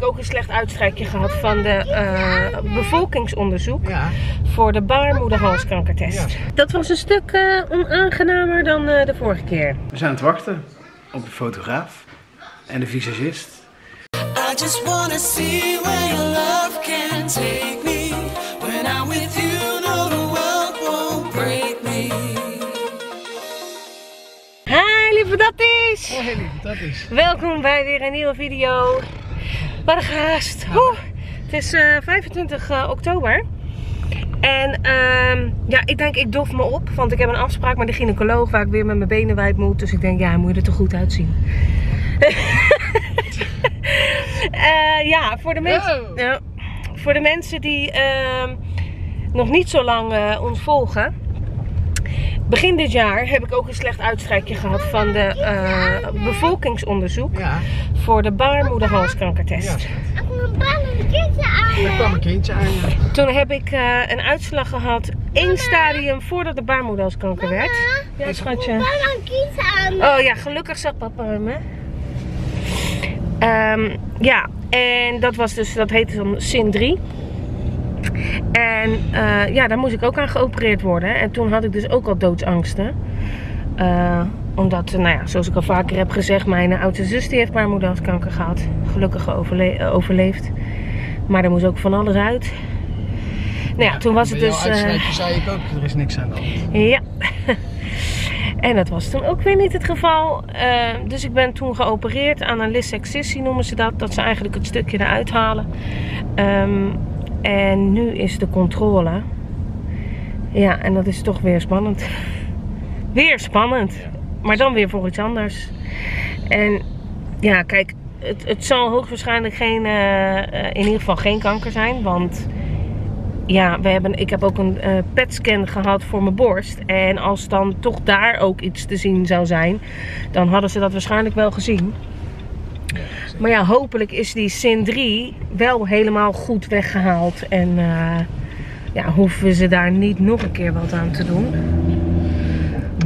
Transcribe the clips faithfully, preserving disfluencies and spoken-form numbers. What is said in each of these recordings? ik ook een slecht uitstrijkje gehad van de uh, bevolkingsonderzoek ja. voor de baarmoederhalskankertest. Ja. Dat was een stuk uh, onaangenamer dan uh, de vorige keer. We zijn aan het wachten op de fotograaf en de visagist. I just wanna see where your love can take me. When I'm with you, no, the world won't break me. Hi, lieve datties! Hoi, hey, lieve datties! Welkom bij weer een nieuwe video. Wat een gehaast! Oeh, het is uh, vijfentwintig oktober. En um, ja, ik denk ik dof me op, want ik heb een afspraak met de gynaecoloog waar ik weer met mijn benen wijd moet. Dus ik denk, ja, moet je er toch goed uitzien. uh, ja, voor de, wow. uh, voor de mensen die uh, nog niet zo lang uh, ons volgen. Begin dit jaar heb ik ook een slecht uitstrijkje gehad van de uh, bevolkingsonderzoek ja. voor de baarmoederhalskankertest. Ja. Er kwam een kindje aan. Ja. Toen heb ik uh, een uitslag gehad, één stadium voordat de baarmoederhalskanker werd. Mama, ja, schatje. Er kwam een kindje aan. Oh ja, gelukkig zat papa hem, hè? Um, ja, en dat was dus, dat heette dan S I N drie. En uh, ja, daar moest ik ook aan geopereerd worden. En toen had ik dus ook al doodsangsten. Uh, omdat, nou ja, zoals ik al vaker heb gezegd, mijn oudste zus die heeft baarmoederhalskanker gehad. Gelukkig overle overleefd. Maar er moest ook van alles uit. Nou ja, ja toen was het dus... Bij jouw uitstekje zei ik ook, er is niks aan de hand. Ja. En dat was toen ook weer niet het geval. Uh, dus ik ben toen geopereerd aan een lissectissie noemen ze dat. Dat ze eigenlijk het stukje eruit halen. Um, en nu is de controle. Ja, en dat is toch weer spannend. Weer spannend. Maar dan weer voor iets anders. En ja, kijk, het, het zal hoogstwaarschijnlijk geen, uh, in ieder geval geen kanker zijn. Want ja, we hebben, ik heb ook een uh, P E T scan gehad voor mijn borst. En als dan toch daar ook iets te zien zou zijn, dan hadden ze dat waarschijnlijk wel gezien. Maar ja, hopelijk is die S I N drie wel helemaal goed weggehaald. En uh, ja, hoeven ze daar niet nog een keer wat aan te doen.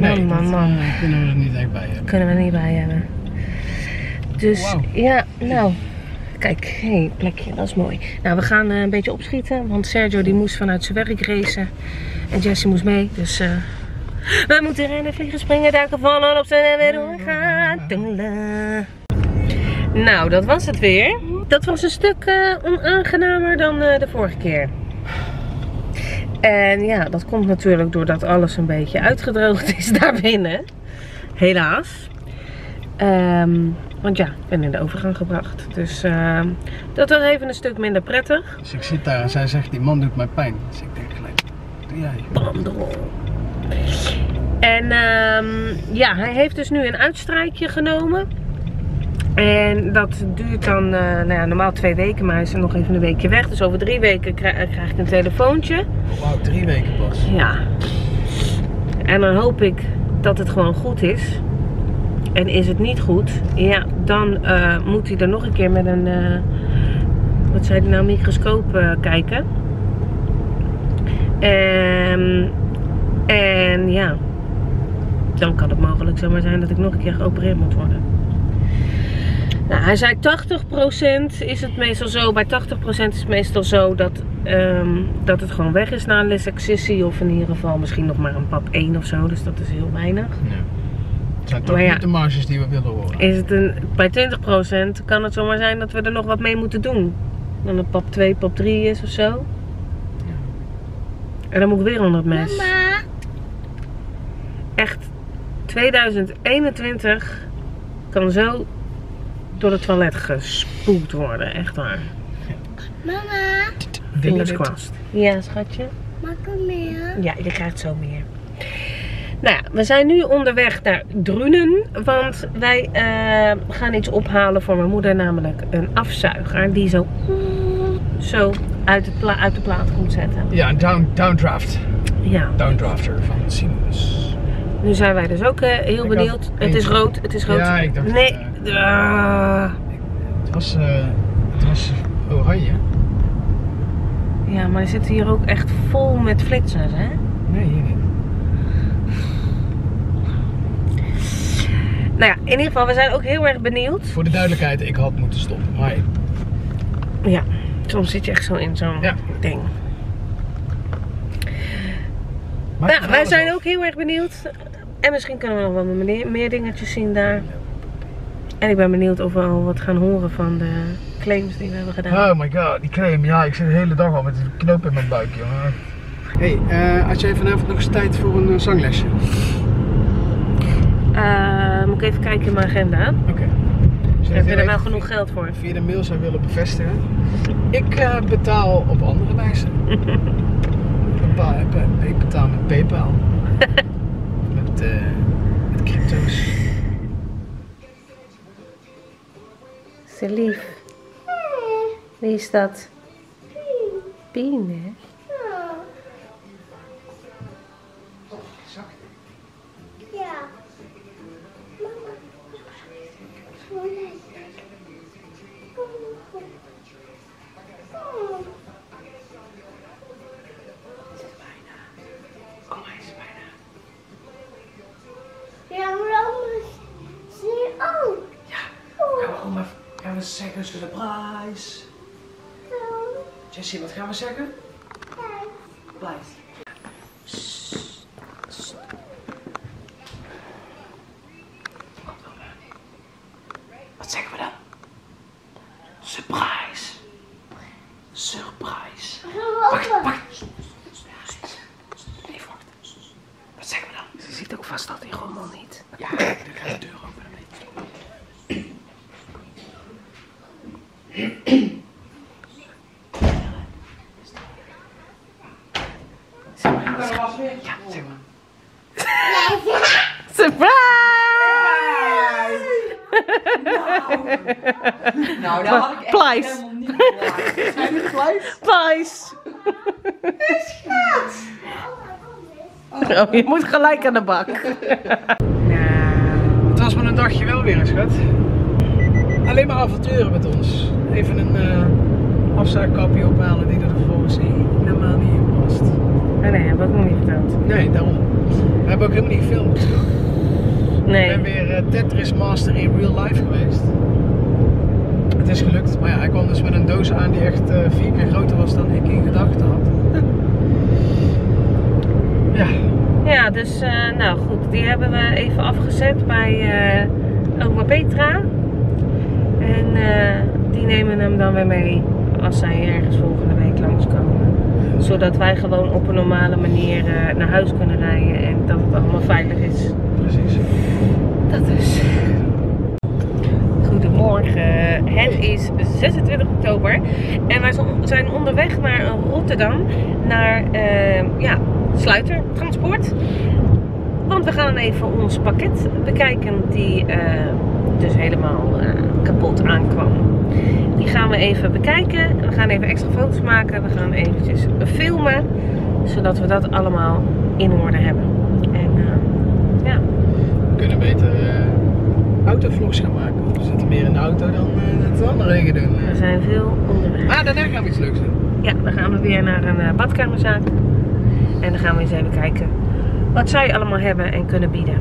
Nee, man, man, man. Uh, kunnen we er niet echt bij hebben. Kunnen we er niet bij hebben. Dus wow. ja, nou. Kijk, hé, hey, plekje, dat is mooi. Nou, we gaan uh, een beetje opschieten, want Sergio die moest vanuit zijn werk racen. En Jessie moest mee, dus... Uh, we moeten rennen, vliegen, springen, duiken, vallen, opstaan en weer doorgaan. Nou, dat was het weer. Dat was een stuk uh, onaangenamer dan uh, de vorige keer. En ja, dat komt natuurlijk doordat alles een beetje uitgedroogd is daarbinnen. Helaas. Um, want ja, ik ben in de overgang gebracht. Dus uh, dat was even een stuk minder prettig. Dus ik zit daar en zij zegt, die man doet mij pijn. Dus ik denk gelijk, doe jij. Bandrol. En um, ja, hij heeft dus nu een uitstrijkje genomen. En dat duurt dan uh, nou ja, normaal twee weken, maar hij is er nog even een weekje weg. Dus over drie weken krijg, krijg ik een telefoontje. Wauw, drie weken pas. Ja. En dan hoop ik dat het gewoon goed is. En is het niet goed, ja, dan uh, moet hij er nog een keer met een, uh, wat zei hij nou, microscoop uh, kijken. En, en ja, dan kan het mogelijk zomaar zijn dat ik nog een keer geopereerd moet worden. Nou, hij zei tachtig procent is het meestal zo. Bij tachtig procent is het meestal zo dat, um, dat het gewoon weg is na een lissectissie. Of in ieder geval misschien nog maar een pap één of zo. Dus dat is heel weinig. Ja. Het zijn toch maar niet ja, de marges die we willen horen. Is het een, bij twintig procent kan het zomaar zijn dat we er nog wat mee moeten doen. Dan een pap twee, pap drie is of zo. Ja. En dan moet ik weer onder het mes. Mama. Echt, tweeduizend eenentwintig kan zo... door het toilet gespoeld worden, echt waar. Mama. Vingerskwast. Ja, schatje. Mag ik er meer? Ja, je krijgt zo meer. Nou ja, we zijn nu onderweg naar Drunen, want wij uh, gaan iets ophalen voor mijn moeder, namelijk een afzuiger die zo, zo uit, de pla uit de plaat komt zetten. Ja, een down, downdraft. Ja. Downdrafter van Simons. Nu zijn wij dus ook uh, heel ik benieuwd. Het is rood, het is rood. Ja, ik dacht nee. Het, uh, uh. het was, uh, het was oranje. Ja, maar er zit hier ook echt vol met flitsers, hè? Nee, hier niet. Nou ja, in ieder geval, we zijn ook heel erg benieuwd. Voor de duidelijkheid, ik had moeten stoppen, maar Ja, soms zit je echt zo in zo'n ja. ding. Nou, wij zijn ook heel erg benieuwd. En misschien kunnen we nog wel meer, meer dingetjes zien daar. En ik ben benieuwd of we al wat gaan horen van de claims die we hebben gedaan. Oh my god, die claim. Ja, ik zit de hele dag al met een knoop in mijn buik, jongen. Hé, hey, uh, had jij vanavond nog eens tijd voor een uh, zanglesje? Uh, moet ik even kijken in mijn agenda. Oké. Okay. Dus heb je er wel genoeg geld voor? Via de mail zou willen bevestigen. Ik uh, betaal op andere wijze. Ik betaal met PayPal. met, uh, met crypto's. Ze lief. Wie is dat? Pien, hè? Zeggen ze de prijs. Jessie, wat gaan we zeggen? Blijf. Wat zeggen we dan? Surprise. Surprise. Wacht, wacht. Even wachten. Wat zeggen we dan? Ze ziet ook vast dat die rommel niet. Ja, dan ga je de deur open. Ja, zeg maar. Surprise! Nou, nou dat had ik echt Plies. helemaal niet bewaard. Zijn we Plies? Plies! Het gaat! Oh, je moet gelijk aan de bak. Het was maar een dagje wel weer, schat. Alleen maar avonturen met ons. Even een uh, afzuigkapje ophalen die er volgens mij helemaal niet in past. Oh nee, dat heb ik nog niet verteld. Nee, daarom. We hebben ook helemaal niet gefilmd. Nee. Ik ben weer uh, Tetris Master in real life geweest. Het is gelukt, maar ja, hij kwam dus met een doos aan die echt uh, vier keer groter was dan ik in gedachten had. Ja. Ja, dus uh, nou goed, die hebben we even afgezet bij uh, Oma Petra. En uh, die nemen hem dan weer mee als zij ergens volgende week langskomen. Zodat wij gewoon op een normale manier uh, naar huis kunnen rijden en dat het allemaal veilig is. Precies. Dat is. Goedemorgen. Het is zesentwintig oktober en wij zijn onderweg naar Rotterdam, naar uh, ja, Sluiter Transport. Want we gaan even ons pakket bekijken die uh, dus helemaal uh, kapot aankwam. Die gaan we even bekijken. We gaan even extra foto's maken. We gaan eventjes filmen. Zodat we dat allemaal in orde hebben. En uh, ja. We kunnen beter uh, autovlogs gaan maken. We zitten meer in de auto dan uh, dat we andere regen doen. We zijn veel onderweg. Ah, daarna gaan we iets leuks doen. Ja, dan gaan we weer naar een uh, badkamerzaak. En dan gaan we eens even kijken wat zij allemaal hebben en kunnen bieden.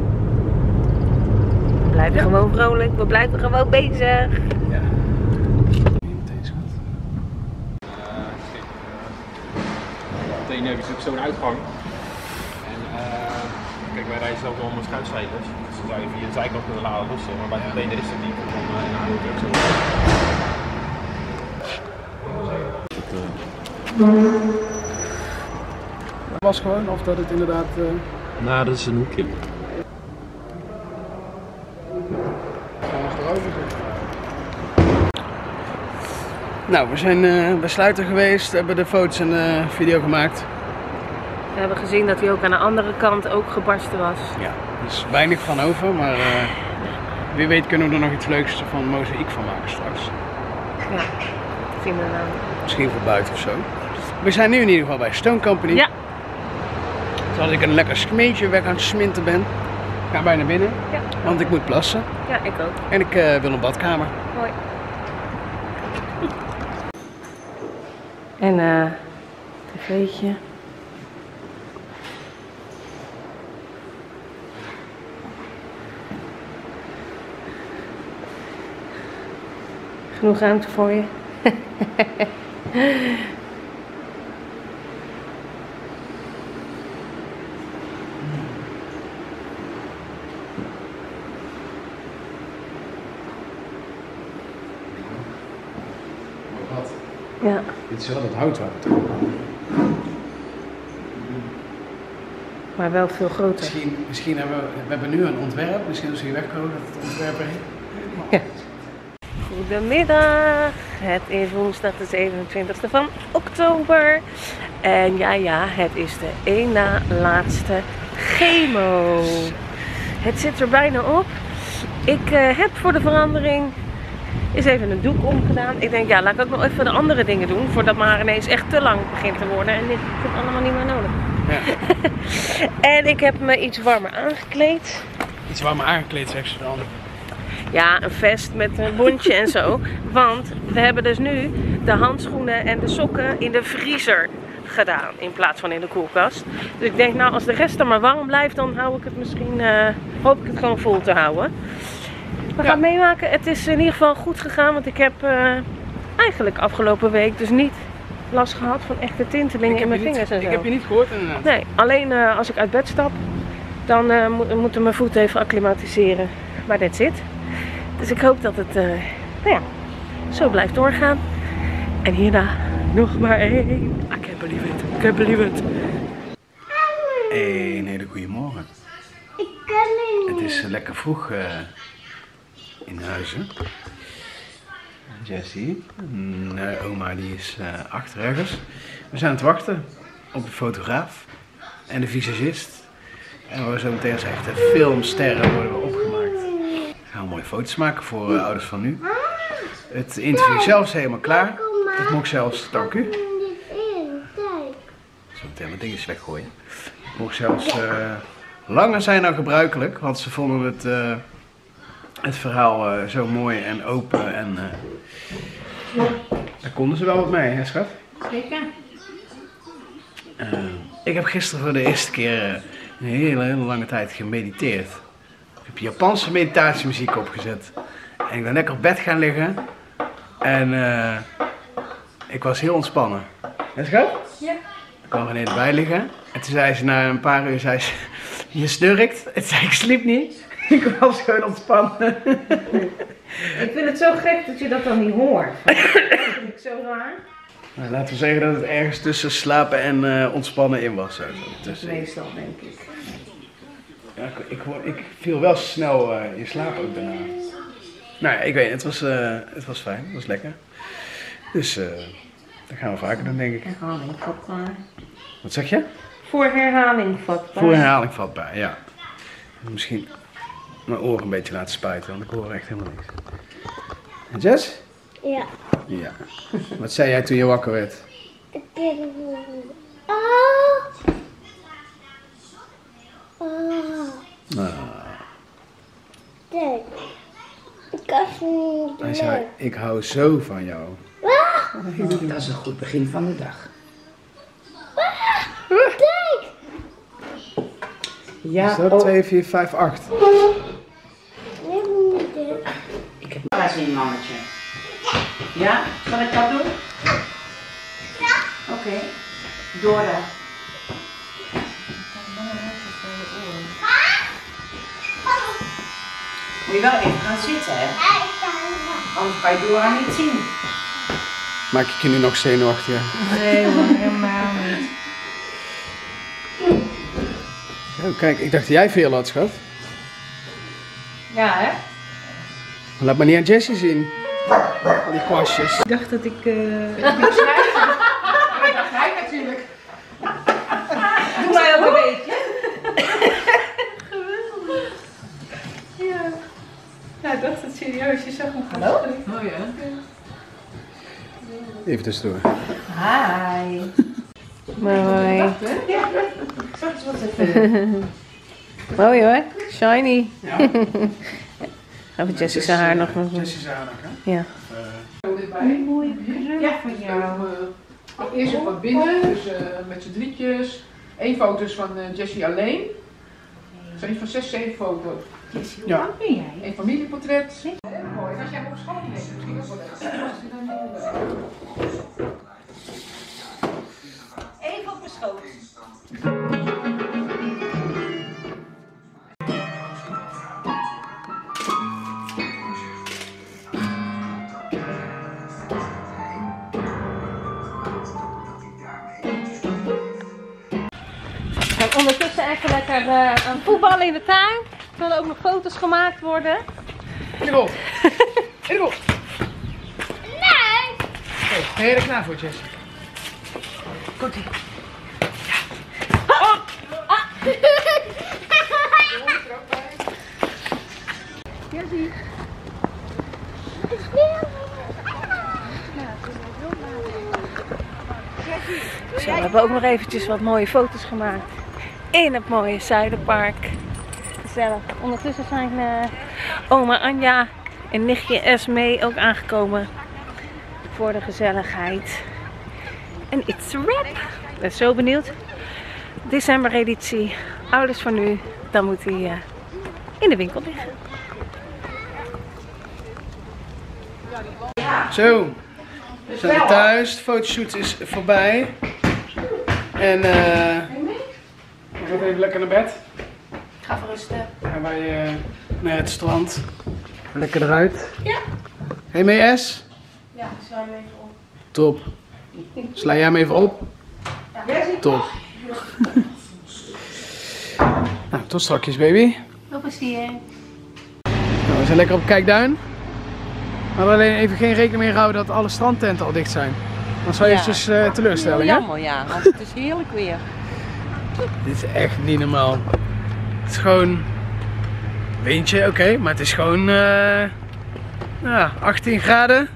We blijven ja. gewoon vrolijk. We blijven gewoon bezig. Ja. Het is ook zo'n uitgang. En uh, kijk, wij rijden zelf allemaal schuifschijfers. Dus dan zou je via de zijkant kunnen laden lossen. Maar bij de container is het niet. Dan uh, nou, moet je ook zo. Het was gewoon of dat het inderdaad. Uh... Nou, dat is een hoekje. Nou, we zijn uh, bij Sluiter geweest, hebben de foto's en uh, video gemaakt. We hebben gezien dat hij ook aan de andere kant ook gebarsten was. Ja, er is weinig van over, maar uh, wie weet kunnen we er nog iets leuks van een mozaïek van maken straks. Ja, zien we dan. Misschien voor buiten of zo. We zijn nu in ieder geval bij Stone Company. Ja. Zoals ik een lekker smeetje weg aan het sminten ben. Ik ga bijna binnen, ja. Want ik moet plassen. Ja, ik ook. En ik uh, wil een badkamer. Hoi. En uh, tv'tje. Genoeg ruimte voor je. Ja. Dit is wel het houtwater. Maar wel veel groter. Misschien, misschien hebben we, we hebben nu een ontwerp, misschien als we hier wegkomen dat het ontwerp er helemaal ja. is. Goedemiddag, het is woensdag de zevenentwintigste van oktober. En ja, ja, het is de één na laatste chemo. Het zit er bijna op. Ik uh, heb voor de verandering is even een doek omgedaan. Ik denk, ja, laat ik ook nog even de andere dingen doen voordat mijn haar ineens echt te lang begint te worden. En dit heb ik allemaal niet meer nodig. Ja. En ik heb me iets warmer aangekleed. Iets warmer aangekleed, zegt ze dan? Ja, een vest met een bondje en zo. Want we hebben dus nu de handschoenen en de sokken in de vriezer gedaan in plaats van in de koelkast. Dus ik denk, nou, als de rest er maar warm blijft, dan hou ik het misschien, uh, hoop ik het gewoon vol te houden. We gaan ja. meemaken. Het is in ieder geval goed gegaan, want ik heb uh, eigenlijk afgelopen week dus niet last gehad van echte tintelingen in mijn vingers niet, en zo. Ik heb je niet gehoord inderdaad. Nee, alleen uh, als ik uit bed stap, dan uh, mo moeten mijn voeten even acclimatiseren waar dit zit. Dus ik hoop dat het uh, nou ja, zo blijft doorgaan. En hierna nog maar één. I can't believe it, I can't believe it. Hey, een hele goede morgen. Ik kan het niet. Het is uh, lekker vroeg. Uh, In huizen. Jessie. Nee, oma die is uh, achter ergens. We zijn aan het wachten op de fotograaf en de visagist. En we zo meteen als echte filmsterren worden we opgemaakt. We gaan mooie foto's maken voor uh, Ouders van Nu. Het interview zelf is helemaal klaar. Het mok zelfs, dank u. Zo meteen mijn dingetjes weggooien. Het mok zelfs uh, langer zijn dan gebruikelijk, want ze vonden het... Uh, Het verhaal uh, zo mooi en open en uh, ja. daar konden ze wel wat mee, hè schat? Zeker. Uh, ik heb gisteren voor de eerste keer uh, een hele, hele lange tijd gemediteerd. Ik heb Japanse meditatiemuziek opgezet. En ik ben lekker op bed gaan liggen. En uh, ik was heel ontspannen. Hè schat? Ja. Ik kwam René erbij liggen. En toen zei ze na een paar uur, zei ze, je snurkt. En zei ik, sliep niet. Ik was gewoon ontspannen. Ik vind het zo gek dat je dat dan niet hoort. Dat vind ik zo raar. Nou, laten we zeggen dat het ergens tussen slapen en uh, ontspannen in was. Tussen. Meestal denk ik. Ja, ik, ik, ik viel wel snel uh, in slaap ook daarna. Nou ja, ik weet het was, uh, het was fijn, het was lekker. Dus uh, dat gaan we vaker doen denk ik. Herhaling vatbaar. Wat zeg je? Voor herhaling vatbaar. Voor herhaling vatbaar, ja. Misschien... mijn oren een beetje laten spuiten, want ik hoor echt helemaal niks. En Jess? Ja. Ja. Wat zei jij toen je wakker werd? Ik weet het niet. Ah. Ah. Ah. Nee. Ik kan het niet doen. Hij zei, ik hou zo van jou. Ah. Dat is een goed begin van de dag. Ah. Kijk! Ja, is dat oh. twee, vier, vijf, acht? Ik heb wel eens een mannetje. Ja, zal ik dat doen? Ja. Oké. Okay. Dora. Moet je wel even gaan zitten, hè? Anders kan je Dora niet zien. Maak ik je nu nog zenuwachtig? Nee, helemaal niet. Oh, kijk, ik dacht dat jij veel had, schat. Ja, hè? Laat maar niet aan Jessie zien. Al die kwastjes. Ik dacht dat ik... Uh... ik dacht hij natuurlijk. Doe mij ook een beetje. Geweldig. Ja. Nou, ik dacht dat serieus. Je zag me gaan. Hallo? Oh ja. Even tussendoor. Hi. Mooi. Ja, ik zag eens wat even. Mooi hoor, shiny. Ja. Gaan we Jessie's haar nog nog doen. Jessie's haar nog, hè? Ja. Een mooie brug. Ja, van jou. Eerst van binnen, dus uh, met z'n drietjes. Eén foto's van uh, Jessie alleen. Dat zijn van zes, zeven foto's. Jessie, hoe lang ben jij? Een familieportret. Heel mooi. En als jij op school bent, dan is het even op de schoot. Kijk, ondertussen even lekker uh, aan voetballen in de tuin. Er zullen ook nog foto's gemaakt worden. In de bol. In de bol. Nee. Oké, hele knaveltjes. Komt ie. Ja. Oh. Ah. Hier zie je. Het is heel mooi. Zo, we hebben ook nog eventjes wat mooie foto's gemaakt. In het mooie Zuiderpark. Zelf. Ondertussen zijn uh, oma Anja en nichtje Esmee ook aangekomen voor de gezelligheid. En it's a wrap! Ik ben zo benieuwd. December editie, ouders van nu, dan moet hij uh, in de winkel liggen. Zo, we zijn thuis. De fotoshoot is voorbij. En uh, we gaan even lekker naar bed. Ik ga verrusten. Gaan wij uh, naar het strand. Lekker eruit. Ja. Hey mee S? Ja, sla hem even op. Top. Sla jij hem even op? Ja. Top. Nou, tot strakjes baby. Tot plezier. Nou, we zijn lekker op Kijkduin. We hadden alleen even geen rekening meer gehouden dat alle strandtenten al dicht zijn. Dan zou je ja. dus uh, teleurstelling hè? Jammer ja, want het is heerlijk weer. Dit is echt niet normaal. Het is gewoon windje, oké, okay, maar het is gewoon uh, ja, achttien graden,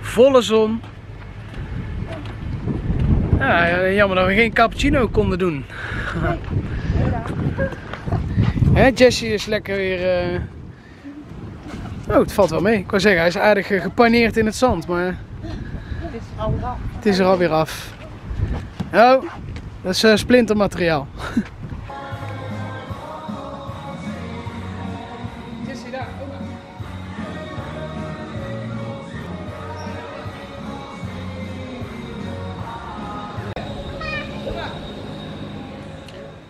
volle zon. Ja, jammer dat we geen cappuccino konden doen. Hè, Jessie is lekker weer... Uh... Oh, het valt wel mee. Ik wou zeggen, hij is aardig gepaneerd in het zand, maar het is er alweer af. Oh, dat is uh, splintermateriaal.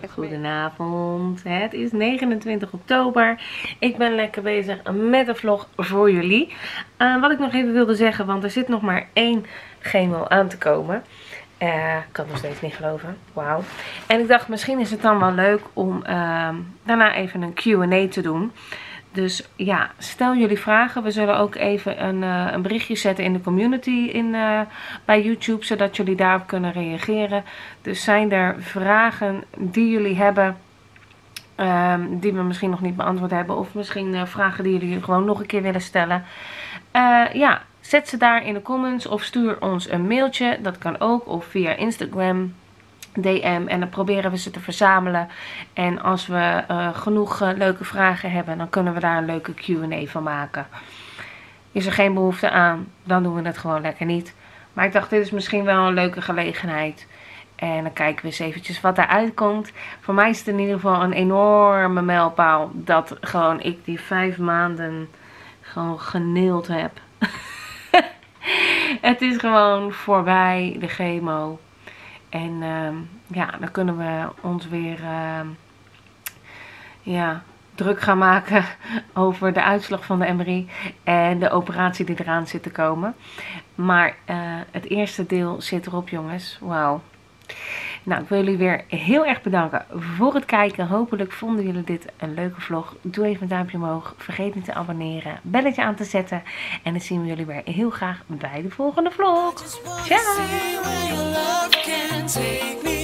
Goedenavond, het is negenentwintig oktober. Ik ben lekker bezig met een vlog voor jullie. Uh, wat ik nog even wilde zeggen, want er zit nog maar één chemo aan te komen. Uh, ik kan het nog steeds niet geloven, wauw. En ik dacht, misschien is het dan wel leuk om uh, daarna even een Q en A te doen. Dus ja, stel jullie vragen. We zullen ook even een, uh, een berichtje zetten in de community in, uh, bij YouTube. Zodat jullie daarop kunnen reageren. Dus zijn er vragen die jullie hebben. Um, die we misschien nog niet beantwoord hebben. Of misschien uh, vragen die jullie gewoon nog een keer willen stellen. Uh, ja, zet ze daar in de comments. Of stuur ons een mailtje. Dat kan ook. Of via Instagram. D M en dan proberen we ze te verzamelen. En als we uh, genoeg uh, leuke vragen hebben, dan kunnen we daar een leuke Q en A van maken. Is er geen behoefte aan, dan doen we het gewoon lekker niet. Maar ik dacht, dit is misschien wel een leuke gelegenheid. En dan kijken we eens eventjes wat daaruit komt. Voor mij is het in ieder geval een enorme mijlpaal dat gewoon ik die vijf maanden gewoon geneeld heb. Het is gewoon voorbij de chemo. En uh, ja, dan kunnen we ons weer uh, ja, druk gaan maken over de uitslag van de M R I en de operatie die eraan zit te komen. Maar uh, het eerste deel zit erop, jongens. Wauw. Nou, ik wil jullie weer heel erg bedanken voor het kijken. Hopelijk vonden jullie dit een leuke vlog. Doe even een duimpje omhoog. Vergeet niet te abonneren. Belletje aan te zetten. En dan zien we jullie weer heel graag bij de volgende vlog. Ciao!